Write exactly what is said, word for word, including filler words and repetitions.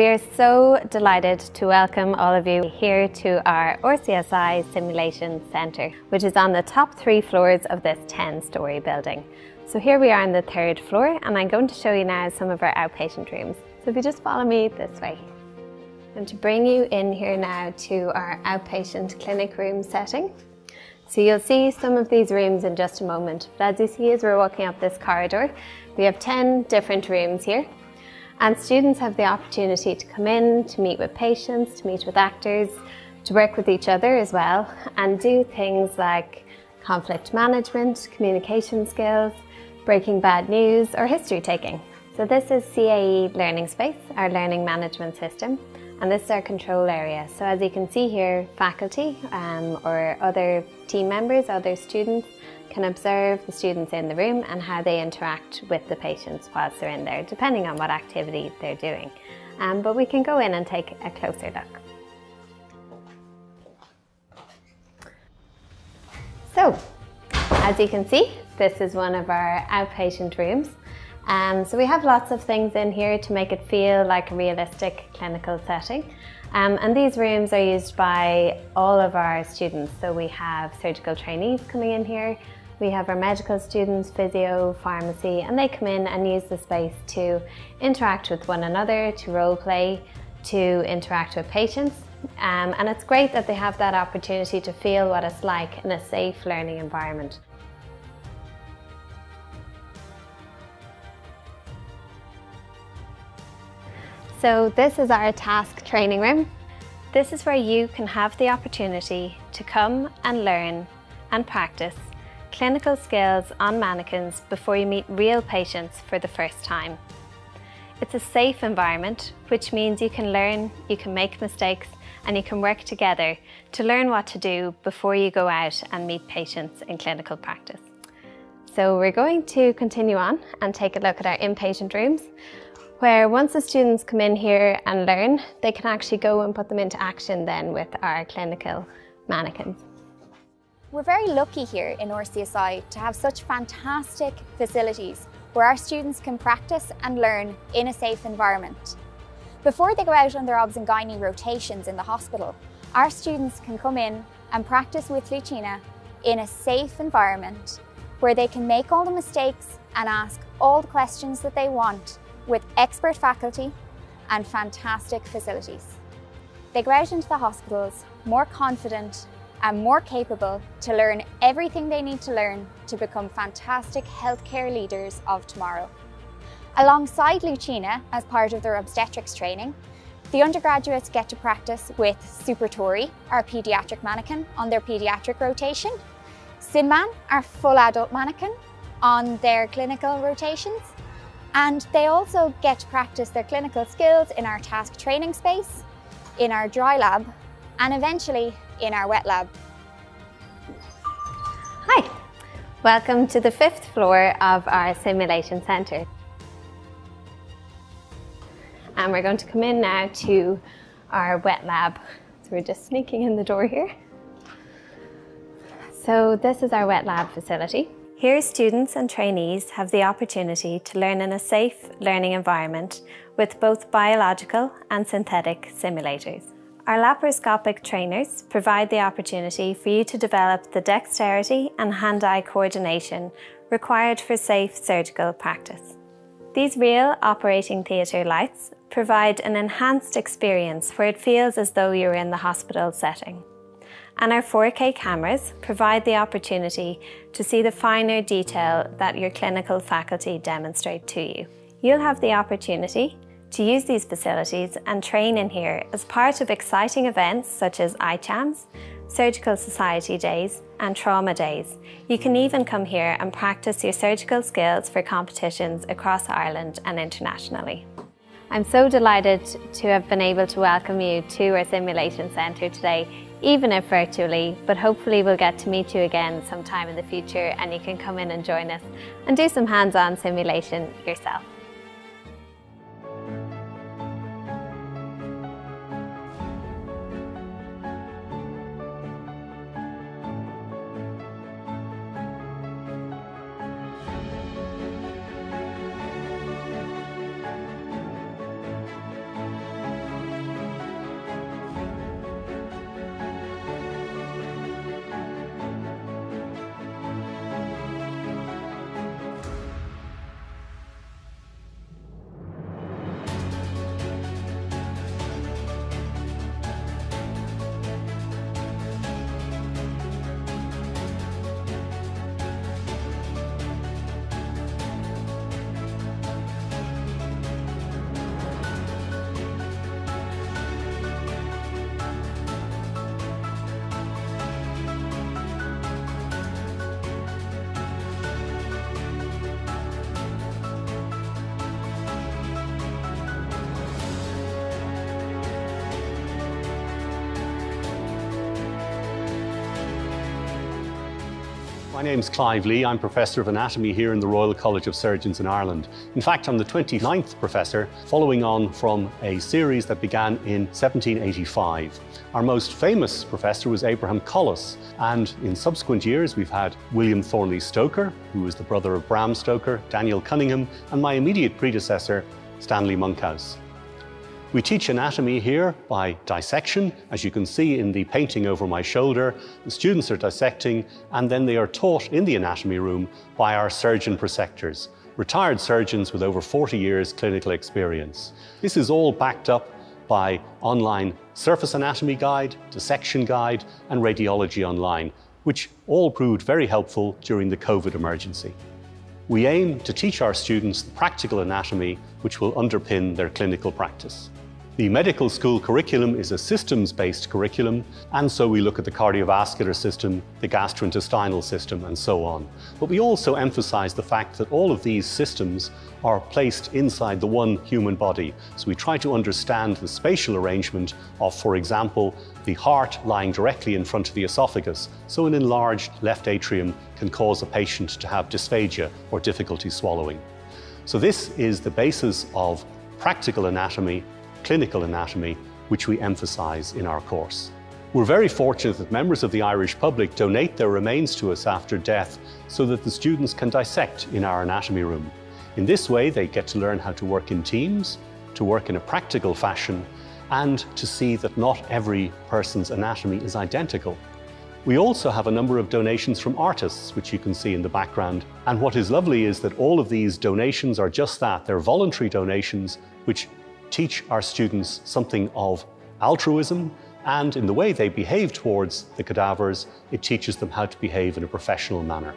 We are so delighted to welcome all of you here to our R C S I Simulation Centre, which is on the top three floors of this ten storey building. So here we are on the third floor, and I'm going to show you now some of our outpatient rooms. So if you just follow me this way. And to bring you in here now to our outpatient clinic room setting. So you'll see some of these rooms in just a moment. But as you see, as we're walking up this corridor, we have ten different rooms here. And students have the opportunity to come in, to meet with patients, to meet with actors, to work with each other as well, and do things like conflict management, communication skills, breaking bad news, or history taking. So this is C A E Learning Space, our learning management system, and this is our control area. So as you can see here, faculty um, or other team members, other students, can observe the students in the room and how they interact with the patients whilst they're in there, depending on what activity they're doing. Um, but we can go in and take a closer look. So, as you can see, this is one of our outpatient rooms. Um, so we have lots of things in here to make it feel like a realistic clinical setting. Um, and these rooms are used by all of our students. So we have surgical trainees coming in here. We have our medical students, physio, pharmacy, and they come in and use the space to interact with one another, to role play, to interact with patients. Um, and it's great that they have that opportunity to feel what it's like in a safe learning environment. So this is our task training room. This is where you can have the opportunity to come and learn and practice clinical skills on mannequins before you meet real patients for the first time. It's a safe environment, which means you can learn, you can make mistakes, and you can work together to learn what to do before you go out and meet patients in clinical practice. So we're going to continue on and take a look at our inpatient rooms, where once the students come in here and learn, they can actually go and put them into action then with our clinical mannequins. We're very lucky here in R C S I to have such fantastic facilities where our students can practice and learn in a safe environment. Before they go out on their obs and gynae rotations in the hospital, our students can come in and practice with Lucina in a safe environment where they can make all the mistakes and ask all the questions that they want, with expert faculty and fantastic facilities. They go out into the hospitals more confident and more capable to learn everything they need to learn to become fantastic healthcare leaders of tomorrow. Alongside Lucina, as part of their obstetrics training, the undergraduates get to practice with Super Tori, our pediatric mannequin, on their pediatric rotation, Sim Man, our full adult mannequin, on their clinical rotations, and they also get to practice their clinical skills in our task training space, in our dry lab, and eventually in our wet lab. Hi, welcome to the fifth floor of our simulation centre. And we're going to come in now to our wet lab. So we're just sneaking in the door here. So this is our wet lab facility. Here, students and trainees have the opportunity to learn in a safe learning environment with both biological and synthetic simulators. Our laparoscopic trainers provide the opportunity for you to develop the dexterity and hand-eye coordination required for safe surgical practice. These real operating theatre lights provide an enhanced experience where it feels as though you're in the hospital setting. And our four K cameras provide the opportunity to see the finer detail that your clinical faculty demonstrate to you. You'll have the opportunity to use these facilities and train in here as part of exciting events such as iChamps, Surgical Society Days, and Trauma Days. You can even come here and practice your surgical skills for competitions across Ireland and internationally. I'm so delighted to have been able to welcome you to our simulation centre today, even if virtually, but hopefully we'll get to meet you again sometime in the future and you can come in and join us and do some hands-on simulation yourself. My name's Clive Lee. I'm Professor of Anatomy here in the Royal College of Surgeons in Ireland. In fact, I'm the twenty-ninth Professor, following on from a series that began in seventeen eighty-five. Our most famous Professor was Abraham Collis, and in subsequent years we've had William Thornley Stoker, who was the brother of Bram Stoker, Daniel Cunningham, and my immediate predecessor, Stanley Monkhouse. We teach anatomy here by dissection. As you can see in the painting over my shoulder, the students are dissecting, and then they are taught in the anatomy room by our surgeon preceptors, retired surgeons with over forty years clinical experience. This is all backed up by online surface anatomy guide, dissection guide, and radiology online, which all proved very helpful during the COVID emergency. We aim to teach our students the practical anatomy, which will underpin their clinical practice. The medical school curriculum is a systems-based curriculum, and so we look at the cardiovascular system, the gastrointestinal system, and so on. But we also emphasize the fact that all of these systems are placed inside the one human body. So we try to understand the spatial arrangement of, for example, the heart lying directly in front of the esophagus. So an enlarged left atrium can cause a patient to have dysphagia or difficulty swallowing. So this is the basis of practical anatomy, clinical anatomy, which we emphasize in our course. We're very fortunate that members of the Irish public donate their remains to us after death so that the students can dissect in our anatomy room. In this way, they get to learn how to work in teams, to work in a practical fashion, and to see that not every person's anatomy is identical. We also have a number of donations from artists, which you can see in the background. And what is lovely is that all of these donations are just that. They're voluntary donations, which teach our students something of altruism, and in the way they behave towards the cadavers, it teaches them how to behave in a professional manner.